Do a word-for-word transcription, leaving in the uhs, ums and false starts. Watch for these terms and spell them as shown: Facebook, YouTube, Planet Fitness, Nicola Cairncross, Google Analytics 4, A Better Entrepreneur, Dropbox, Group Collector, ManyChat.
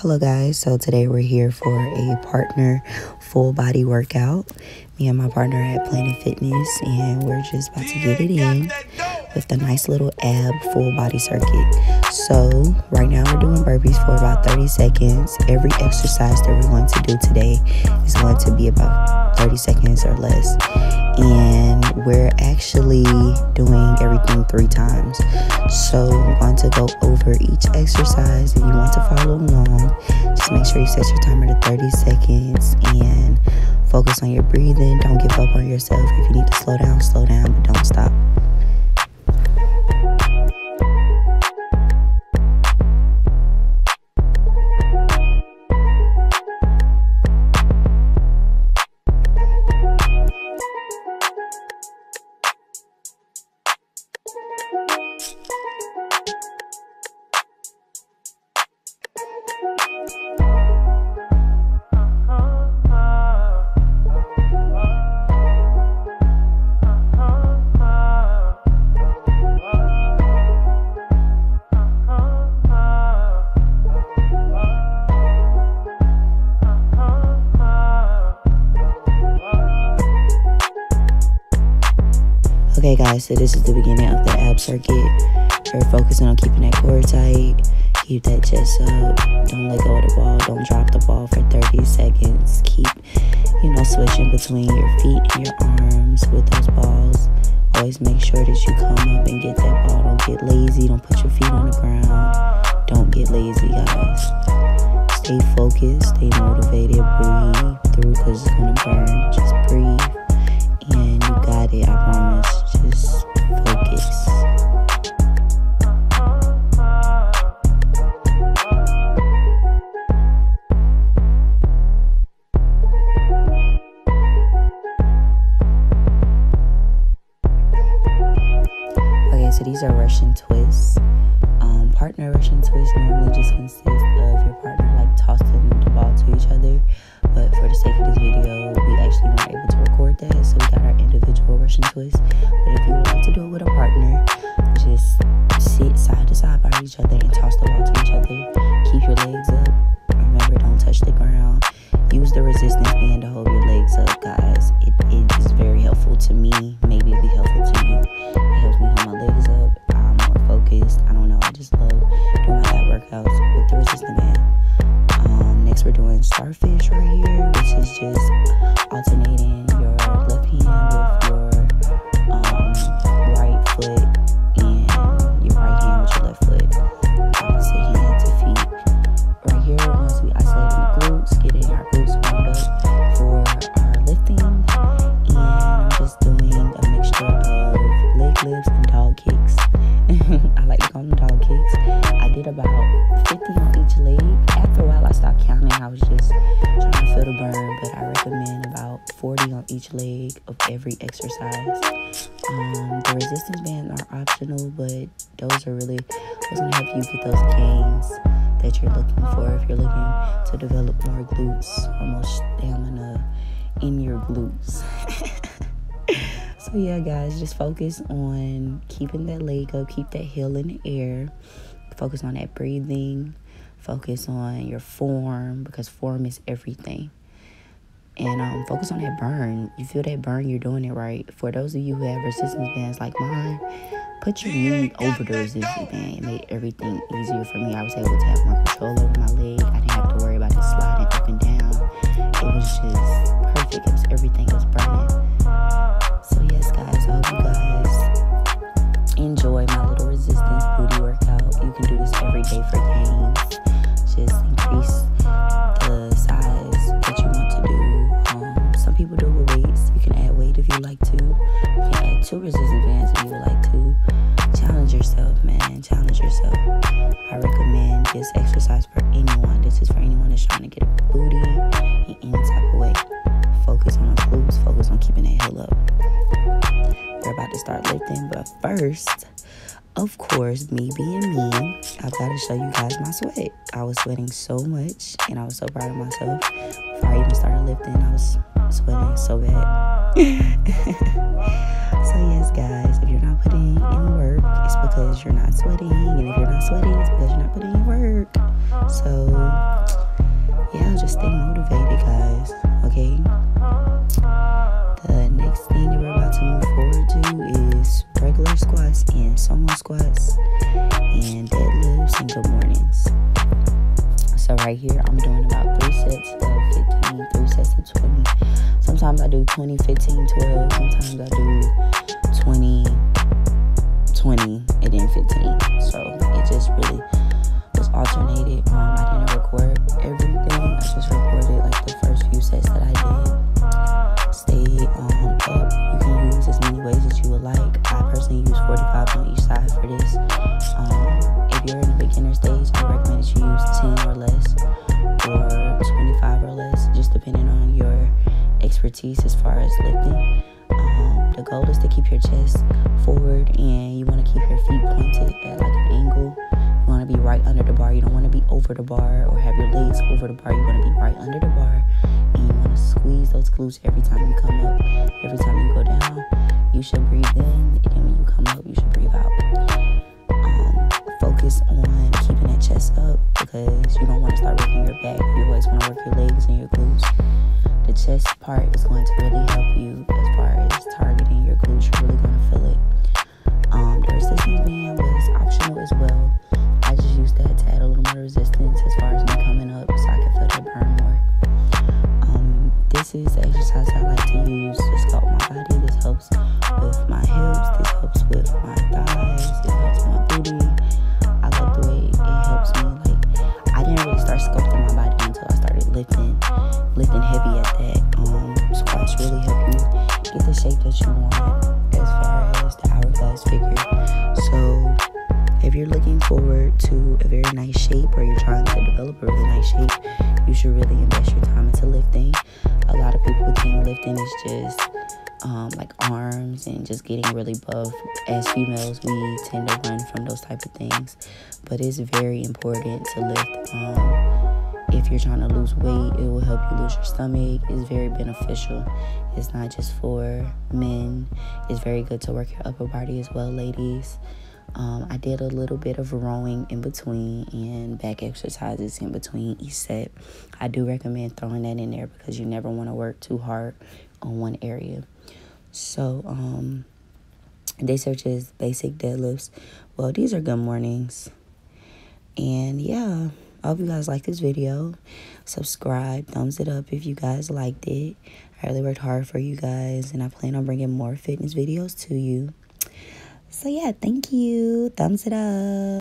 Hello guys, so today we're here for a partner full body workout. Me and my partner at Planet Fitness, and we're just about to get it in with a nice little ab full body circuit. So right now we're doing burpees for about thirty seconds. Every exercise that we're going to do today is going to be about thirty seconds or less. And we're actually doing everything three times. So I'm going to go over each exercise. If you want to follow along, just make sure you set your timer to thirty seconds and focus on your breathing. Don't give up on yourself. If you need to slow down, slow down, but don't stop. Okay guys, so this is the beginning of the ab circuit. We're focusing on keeping that core tight, keep that chest up, don't let go of the ball, don't drop the ball for thirty seconds. Keep, you know, switching between your feet and your arms with those balls. Always make sure that you come up and get that ball. Don't get lazy, don't put your feet on the ground. Don't get lazy guys. Stay focused, stay motivated, breathe through because it's gonna burn. Just breathe. And you got it, I promise. Just focus. Okay, so these are Russian twists. Um, partner Russian twists normally just consist of your partner like tossing the ball to each other. But for the sake of this video, we actually weren't able to record that, so we got our individual Russian twist. But if you would like to do it with a partner, just sit side to side by each other and toss the ball to each other. Keep your legs up. Remember, don't touch the ground. Use the resistance band to hold your legs up, guys. It, it is very helpful to me. Maybe it'll be helpful to you. It helps me hold my legs up. I'm more focused. I don't know. I just love doing my ab workouts with the resistance band. Next we're doing starfish right here, which is just alternating your left hand with your um, right foot and your right hand with your left foot, opposite hand to feet. Right here, once we isolate the glutes, getting our glutes warmed up for our lifting, and I'm just doing a mixture of leg lifts and dog kicks. I like to call them dog kicks. I did about fifty on each leg. After a while, I stopped counting. I was just trying to feel the burn, but I recommend about forty on each leg of every exercise. Um, the resistance bands are optional, but those are really what's going to help you get those gains that you're looking for. If you're looking to develop more glutes or more stamina in your glutes. So yeah guys, just focus on keeping that leg up, keep that heel in the air, focus on that breathing, focus on your form, because form is everything. And um, focus on that burn. You feel that burn, you're doing it right. For those of you who have resistance bands like mine, put your knee over the resistance band. It made everything easier for me. I was able to have more control over my leg. I didn't have to worry about it sliding up and down. It was just perfect. It was everything. It was burning. So yes guys, I hope you guys enjoy my little resistance booty workout. You can do this every day for gains. Just increase the size that you want to do. Um, some people do with weights. You can add weight if you like to. You can add two resistance bands if you would like to. Challenge yourself, man. Challenge yourself. I recommend this exercise for anyone. This is for anyone that's trying to get a booty in any type of way. Focus on the glutes. Focus on keeping that heel up. We're about to start lifting, but first, of course, me being me, I've got to show you guys my sweat. I was sweating so much, and I was so proud of myself. Before I even started lifting, I was sweating so bad. So yes, guys, if you're not putting in work, it's because you're not sweating, and if you're not sweating, it's because you're not putting in work. So to stay motivated, guys, okay? The next thing that we're about to move forward to is regular squats and sumo squats and deadlifts and good mornings. So right here, I'm doing about three sets of fifteen, three sets of twenty. Sometimes I do twenty, fifteen, twelve. Sometimes I do twenty, twenty, and then fifteen. So it just really was alternated. Um, I didn't record everything. I just recorded like the first few sets that I did. Stay um, up. You can use as many ways as you would like. I personally use forty-five on each side for this. Um, if you're in the beginner stage, I recommend that you use ten or less or twenty-five or less, just depending on your expertise as far as lifting. Um, the goal is to keep your chest forward, and you want to keep your feet pointed at like an angle. You want to be right under the bar. You don't want to be over the bar or have your legs over the bar. You want to be right under the bar, and you want to squeeze those glutes every time you come up. Every time you go down, you should breathe in, and then when you come up, you should breathe out. Um, focus on keeping that chest up, because you don't want to start working your back. You always want to work your legs and your glutes. The chest part is going to really help you as far as targeting your glutes. You're really going to feel it. Um, the resistance band was optional as well. I just used that to add a little more resistance as far as me coming up, so I can feel that burn more. Um, this is the exercise I like to use to sculpt my body. This helps with my hips. This helps with my thighs. This helps my booty. I love the way it helps me. Like, I didn't really start sculpting my body until I started lifting. Lifting heavy at that. Um, squats really help you get the shape that you want as far as the hourglass figure. So if you're looking forward to a very nice shape, or you're trying to develop a really nice shape, you should really invest your time into lifting. A lot of people think lifting is just um, like arms and just getting really buff. As females, we tend to run from those type of things, but it's very important to lift. Um, If you're trying to lose weight, it will help you lose your stomach. It's very beneficial. It's not just for men. It's very good to work your upper body as well, ladies. Um, I did a little bit of rowing in between and back exercises in between each set. I do recommend throwing that in there, because you never want to work too hard on one area. So, um, day searches, basic deadlifts. Well, these are good mornings. And yeah. I hope you guys like this video. Subscribe, thumbs it up if you guys liked it. I really worked hard for you guys, and I plan on bringing more fitness videos to you. So yeah, thank you. Thumbs it up.